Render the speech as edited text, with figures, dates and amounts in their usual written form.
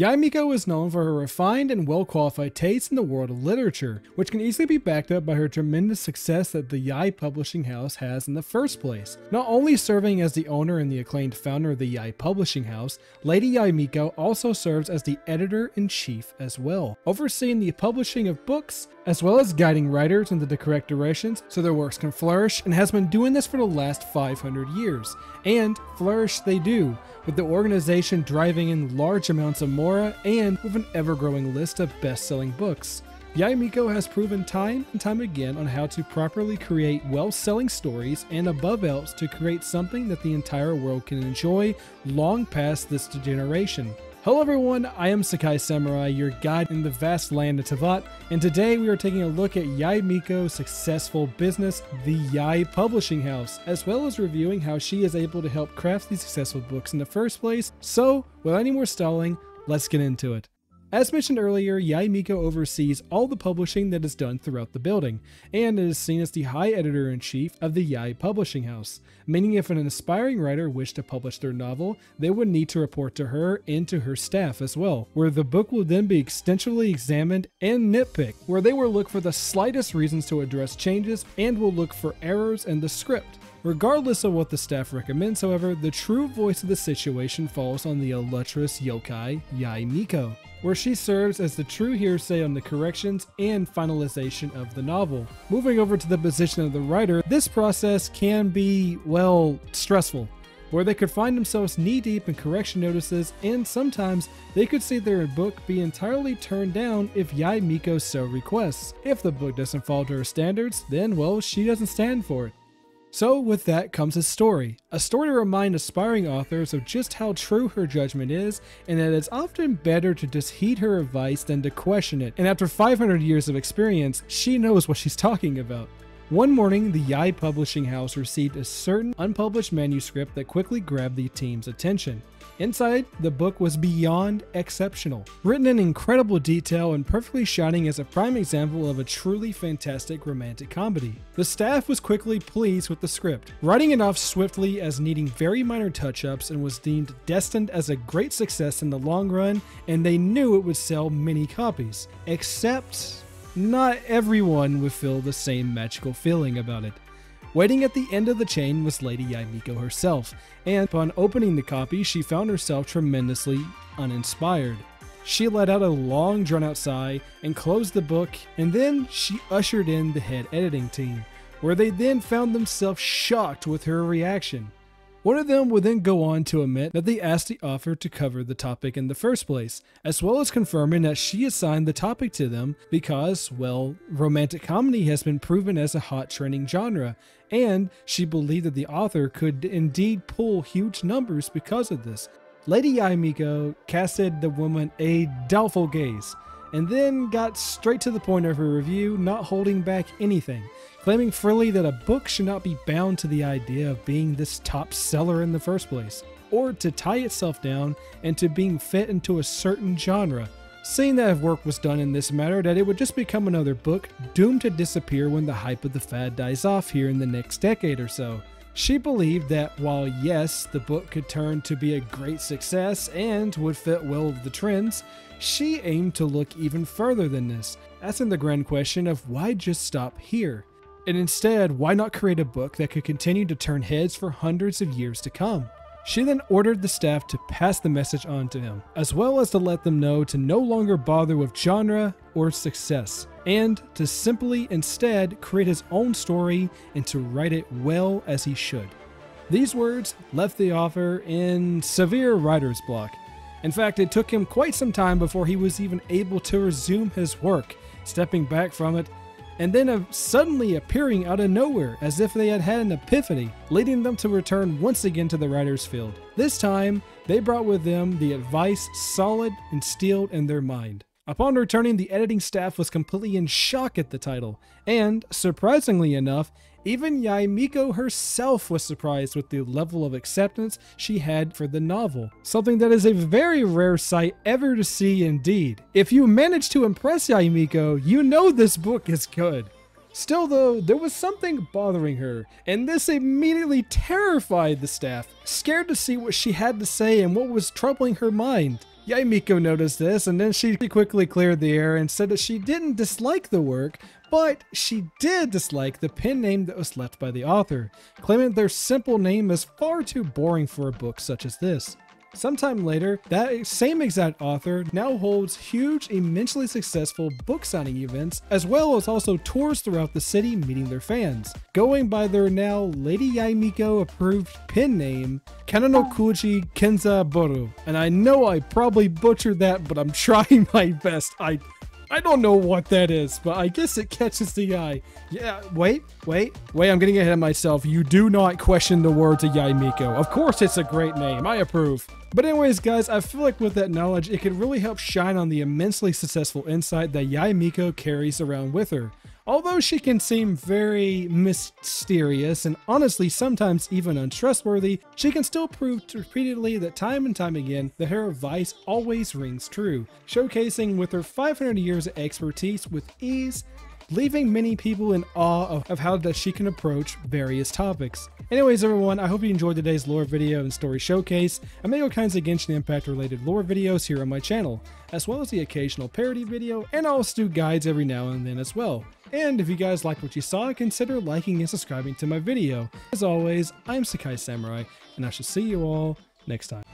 Yae Miko is known for her refined and well-qualified taste in the world of literature, which can easily be backed up by her tremendous success that the Yae Publishing House has in the first place. Not only serving as the owner and the acclaimed founder of the Yae Publishing House, Lady Yae Miko also serves as the editor-in-chief as well, overseeing the publishing of books, as well as guiding writers into the correct directions so their works can flourish, and has been doing this for the last 500 years. And flourish they do, with the organization driving in large amounts of more and with an ever-growing list of best-selling books. Yae Miko has proven time and time again on how to properly create well-selling stories and above else to create something that the entire world can enjoy long past this generation. Hello everyone, I am SekaiSamurai, your guide in the vast land of Teyvat, and today we are taking a look at Yae Miko's successful business, the Yae Publishing House, as well as reviewing how she is able to help craft these successful books in the first place. So, without any more stalling, let's get into it. As mentioned earlier, Yae Miko oversees all the publishing that is done throughout the building, and is seen as the high editor-in-chief of the Yae Publishing House, meaning if an aspiring writer wished to publish their novel, they would need to report to her and to her staff as well, where the book will then be extensively examined and nitpicked, where they will look for the slightest reasons to address changes and will look for errors in the script. Regardless of what the staff recommends, however, the true voice of the situation falls on the illustrious yokai, Yae Miko, where she serves as the true hearsay on the corrections and finalization of the novel. Moving over to the position of the writer, this process can be, well, stressful, where they could find themselves knee-deep in correction notices, and sometimes they could see their book be entirely turned down if Yae Miko so requests. If the book doesn't fall to her standards, then, well, she doesn't stand for it. So with that comes a story to remind aspiring authors of just how true her judgment is, and that it's often better to just heed her advice than to question it, and after 500 years of experience, she knows what she's talking about. One morning, the Yae Publishing House received a certain unpublished manuscript that quickly grabbed the team's attention. Inside, the book was beyond exceptional, written in incredible detail and perfectly shining as a prime example of a truly fantastic romantic comedy. The staff was quickly pleased with the script, writing it off swiftly as needing very minor touch-ups, and was deemed destined as a great success in the long run, and they knew it would sell many copies, except not everyone would feel the same magical feeling about it. Waiting at the end of the chain was Lady Yae Miko herself, and upon opening the copy, she found herself tremendously uninspired. She let out a long drawn-out sigh and closed the book, and then she ushered in the head editing team, where they then found themselves shocked with her reaction. One of them would then go on to admit that they asked the author to cover the topic in the first place, as well as confirming that she assigned the topic to them because, well, romantic comedy has been proven as a hot trending genre, and she believed that the author could indeed pull huge numbers because of this. Lady Yae Miko casted the woman a doubtful gaze, and then got straight to the point of her review, not holding back anything, claiming freely that a book should not be bound to the idea of being this top seller in the first place, or to tie itself down and to being fit into a certain genre, saying that if work was done in this matter, that it would just become another book doomed to disappear when the hype of the fad dies off here in the next decade or so. She believed that while yes, the book could turn to be a great success and would fit well with the trends, she aimed to look even further than this, asking the grand question of why just stop here? And instead, why not create a book that could continue to turn heads for hundreds of years to come? She then ordered the staff to pass the message on to him, as well as to let them know to no longer bother with genre or success, and to simply instead create his own story and to write it well as he should. These words left the author in severe writer's block. In fact, it took him quite some time before he was even able to resume his work, stepping back from it and then suddenly appearing out of nowhere as if they had had an epiphany, leading them to return once again to the writer's field. This time, they brought with them the advice solid and sealed in their mind. Upon returning, the editing staff was completely in shock at the title, and, surprisingly enough, even Yae Miko herself was surprised with the level of acceptance she had for the novel, something that is a very rare sight ever to see indeed. If you manage to impress Yae Miko, you know this book is good. Still though, there was something bothering her, and this immediately terrified the staff, scared to see what she had to say and what was troubling her mind. Yae Miko noticed this, and then she quickly cleared the air and said that she didn't dislike the work, but she did dislike the pen name that was left by the author, claiming their simple name is far too boring for a book such as this. Sometime later, that same exact author now holds huge, immensely successful book signing events, as well as also tours throughout the city meeting their fans, going by their now Lady Yae Miko approved pen name, Kanonokuji Kenzaburo. And I know I probably butchered that, but I'm trying my best. I don't know what that is, but I guess it catches the eye. Yeah, wait, I'm getting ahead of myself. You do not question the words of Yae Miko. Of course it's a great name, I approve. But anyways, guys, I feel like with that knowledge, it could really help shine on the immensely successful insight that Yae Miko carries around with her. Although she can seem very mysterious and honestly sometimes even untrustworthy, she can still prove repeatedly that time and time again that her advice always rings true, showcasing with her 500 years of expertise with ease, leaving many people in awe of how that she can approach various topics. Anyways, everyone, I hope you enjoyed today's lore video and story showcase. I make all kinds of Genshin Impact related lore videos here on my channel, as well as the occasional parody video, and I'll also do guides every now and then as well. And if you guys liked what you saw, consider liking and subscribing to my video. As always, I'm SekaiSamurai, and I shall see you all next time.